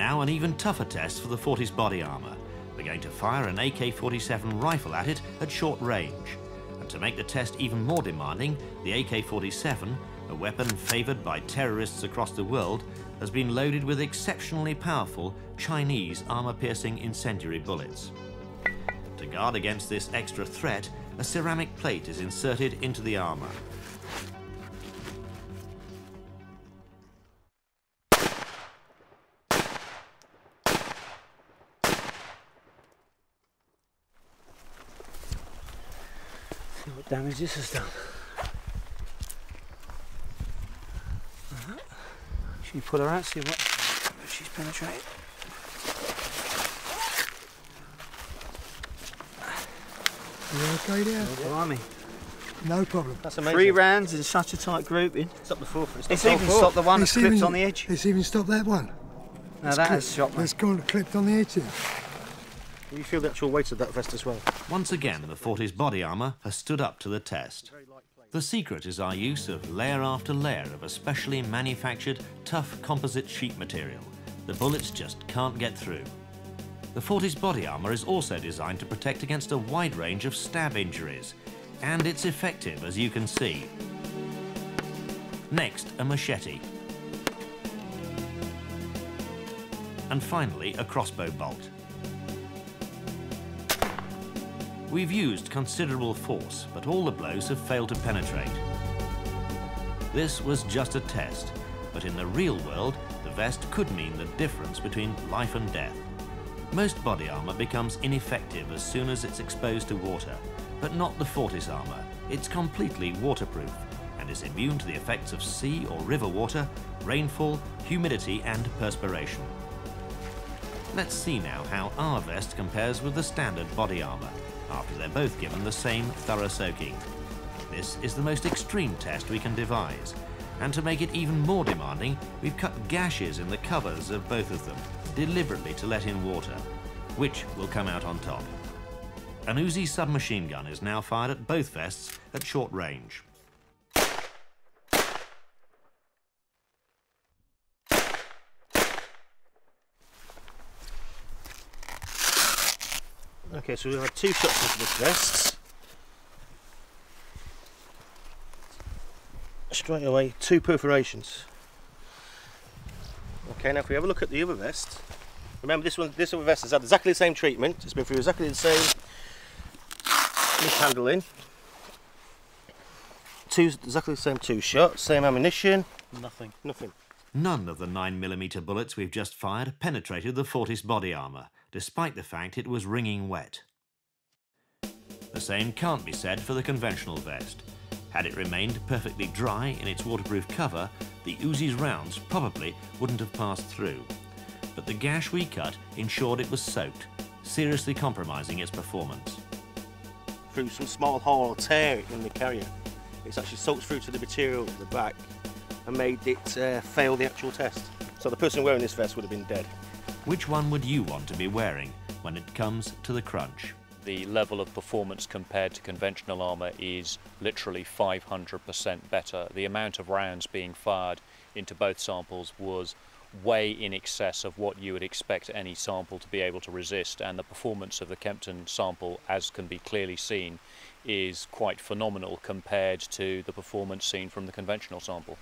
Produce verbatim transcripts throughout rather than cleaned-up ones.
now an even tougher test for the Fortis body armour. We're going to fire an A K forty-seven rifle at it at short range. And to make the test even more demanding, the A K forty-seven, a weapon favoured by terrorists across the world, has been loaded with exceptionally powerful Chinese armour-piercing incendiary bullets. To guard against this extra threat, a ceramic plate is inserted into the armour. See what damage this has done. Uh-huh. Should we pull her out, see what she's penetrated? You okay there? No army. No problem. That's amazing. Three rounds in such a tight grouping. Stop the forefront. It's, it's even stopped the one that's clipped even, on the edge. It's even stopped that one. Now it's that clipped. Has shot me. It's gone clipped on the edge there. You feel the actual weight of that vest as well. Once again, the Fortis body armour has stood up to the test. The secret is our use of layer after layer of a specially manufactured, tough composite sheet material. The bullets just can't get through. The Fortis body armour is also designed to protect against a wide range of stab injuries, and it's effective, as you can see. Next, a machete. And finally, a crossbow bolt. We've used considerable force, but all the blows have failed to penetrate. This was just a test, but in the real world, the vest could mean the difference between life and death. Most body armour becomes ineffective as soon as it's exposed to water, but not the Fortis armour. It's completely waterproof and is immune to the effects of sea or river water, rainfall, humidity and perspiration. Let's see now how our vest compares with the standard body armour, after they're both given the same thorough soaking. This is the most extreme test we can devise, and to make it even more demanding, we've cut gashes in the covers of both of them, deliberately to let in water, which will come out on top. An Uzi submachine gun is now fired at both vests at short range. Okay, so we've had two shots of this vest. Straight away, two perforations. Okay, now if we have a look at the other vest, remember this one, this other vest has had exactly the same treatment. It's been through exactly the same mishandling. Two, exactly the same two shots, same ammunition. Nothing. Nothing. None of the nine millimeter bullets we've just fired penetrated the Fortis body armour, despite the fact it was wringing wet. The same can't be said for the conventional vest. Had it remained perfectly dry in its waterproof cover, the Uzi's rounds probably wouldn't have passed through. But the gash we cut ensured it was soaked, seriously compromising its performance. Through some small hole or tear in the carrier, it's actually soaked through to the material at the back and made it uh, fail the actual test. So the person wearing this vest would have been dead. Which one would you want to be wearing when it comes to the crunch? The level of performance compared to conventional armour is literally five hundred percent better. The amount of rounds being fired into both samples was way in excess of what you would expect any sample to be able to resist, and the performance of the Kempton sample, as can be clearly seen, is quite phenomenal compared to the performance seen from the conventional sample.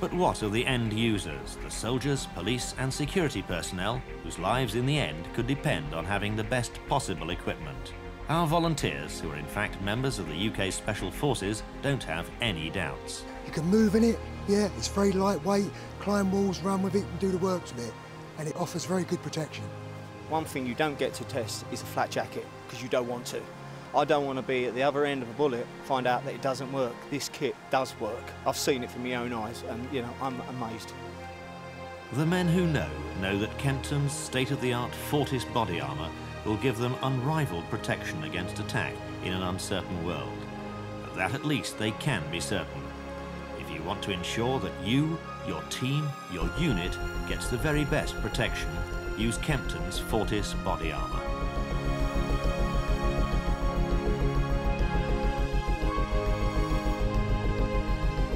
But what of the end users, the soldiers, police and security personnel, whose lives in the end could depend on having the best possible equipment? Our volunteers, who are in fact members of the U K Special Forces, don't have any doubts. You can move in it, yeah, it's very lightweight, climb walls, run with it and do the works with it, and it offers very good protection. One thing you don't get to test is a flat jacket, because you don't want to. I don't want to be at the other end of a bullet, find out that it doesn't work. This kit does work. I've seen it from my own eyes and, you know, I'm amazed. The men who know, know that Kempton's state-of-the-art Fortis body armour will give them unrivalled protection against attack in an uncertain world. Of that at least they can be certain. If you want to ensure that you, your team, your unit gets the very best protection, use Kempton's Fortis body armour.